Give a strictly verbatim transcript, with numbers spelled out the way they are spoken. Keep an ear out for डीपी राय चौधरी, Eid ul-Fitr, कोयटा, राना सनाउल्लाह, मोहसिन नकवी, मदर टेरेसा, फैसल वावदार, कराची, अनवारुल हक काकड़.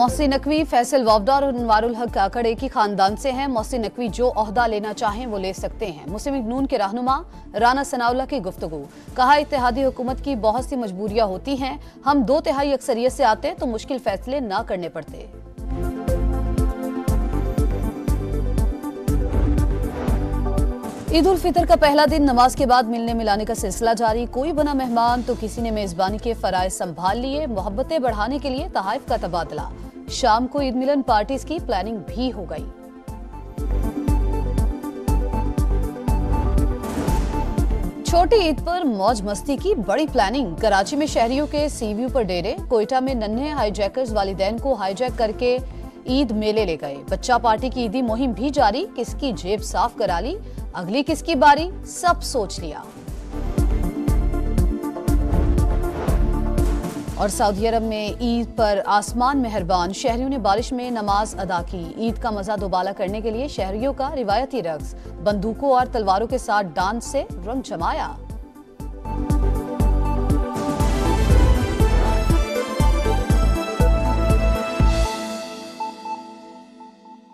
मोहसिन नकवी फैसल वावदार और अनवारुल हक काकड़ एक ही खानदान से हैं। मोहसिन नकवी जो ओहदा लेना चाहें वो ले सकते हैं। मुस्लिम लीग नून के रहनुमा राना सनाउल्लाह की गुफ्तगू, कहा इत्तेहादी हुकूमत की बहुत सी मजबूरियां होती हैं। हम दो तिहाई अक्सरियत से आते तो मुश्किल फैसले ना करने पड़ते। ईद उल फितर का पहला दिन नमाज के बाद मिलने मिलाने का सिलसिला जारी। कोई बना मेहमान तो किसी ने मेजबानी के फराइज संभाल लिए। मोहब्बतें बढ़ाने के लिए तहाइफ का तबादला। शाम को ईद मिलन पार्टीज की प्लानिंग भी हो गई। छोटी ईद पर मौज मस्ती की बड़ी प्लानिंग। कराची में शहरियों के सीव्यू पर डेरे। कोयटा में नन्हे हाईजैकर्स वालिदैन को हाईजैक करके ईद मेले ले गए। बच्चा पार्टी की ईदी मुहिम भी जारी। किसकी जेब साफ करा ली, अगली किसकी बारी, सब सोच लिया। और सऊदी अरब में ईद पर आसमान मेहरबान, शहरियों ने बारिश में नमाज अदा की। ईद का मजा दोबाला करने के लिए शहरियों का रिवायती रक्स, बंदूकों और तलवारों के साथ डांस से रंग जमाया।